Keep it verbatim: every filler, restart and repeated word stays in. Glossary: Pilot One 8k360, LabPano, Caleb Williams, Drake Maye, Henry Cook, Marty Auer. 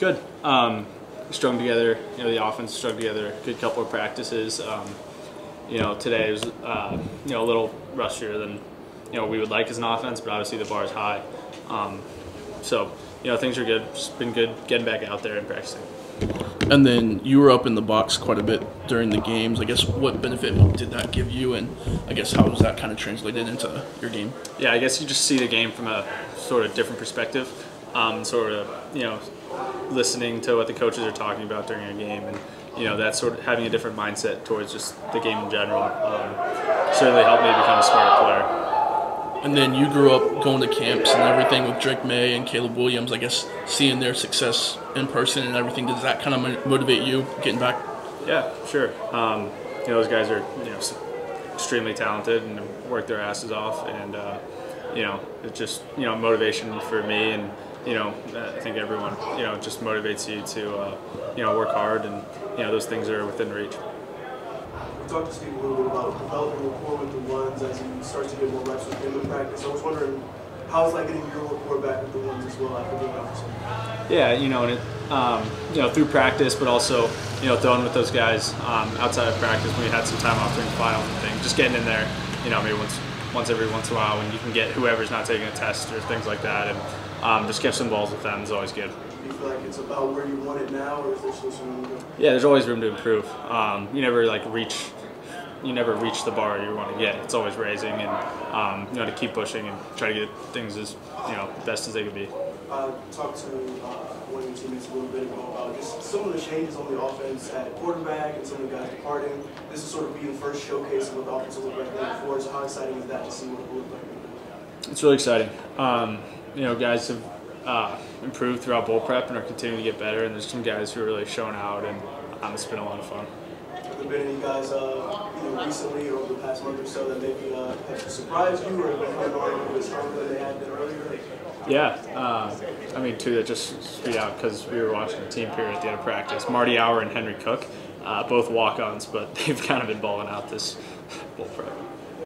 Good. Um, strung together, you know, the offense strung together, good couple of practices. Um, you know, today was, uh, you know, a little rustier than, you know, we would like as an offense, but obviously the bar is high. Um, so, you know, things are good. It's been good getting back out there and practicing. And then you were up in the box quite a bit during the games. I guess what benefit did that give you, and I guess how was that kind of translated into your game? Yeah, I guess you just see the game from a sort of different perspective, um, sort of, you know, listening to what the coaches are talking about during a game, and, you know, that sort of having a different mindset towards just the game in general um, certainly helped me become a smarter player. And then you grew up going to camps and everything with Drake Maye and Caleb Williams, I guess, seeing their success in person and everything. Does that kind of motivate you getting back? Yeah, sure. Um, you know, those guys are, you know, extremely talented and work their asses off. And, uh, you know, it's just, you know, motivation for me. And, you know, I think everyone, you know, just motivates you to, uh, you know, work hard. And, you know, those things are within reach. Talk to Steve a little bit about developing rapport with the ones as you start to get more reps with him in practice. I was wondering, how's that getting your rapport back with the ones as well after being out for? Yeah, you know, and it, um, you know, through practice, but also, you know, throwing with those guys um, outside of practice when we had some time off during the finals and things, just getting in there, you know, maybe once, once every once in a while when you can get whoever's not taking a test or things like that, and um, just catch some balls with them is always good. Like it's about where you want it now, or is there still some room to improve? Yeah, there's always room to improve. Um, you never like reach, you never reach the bar you want to get. It's always raising, and um, you know, to keep pushing and try to get things as, you know, best as they can be. Uh, talk to uh, one of your teammates a little bit about just some of the changes on the offense at quarterback and some of the guys departing. This is sort of the first showcase of what the offense looked like there before. So how exciting is that to see what it looked like? It's really exciting. Um, you know, guys have Uh, improved throughout bowl prep and are continuing to get better, and there's some guys who are really showing out, and um, it's been a lot of fun. Have there been any guys uh, either recently or over the past month or so that maybe uh, have surprised you or have been kind of a little bit stronger than they had been earlier? Yeah, uh, I mean, two that just speed out because we were watching the team period at the end of practice. Marty Auer and Henry Cook, uh, both walk-ons, but they've kind of been balling out this bowl prep.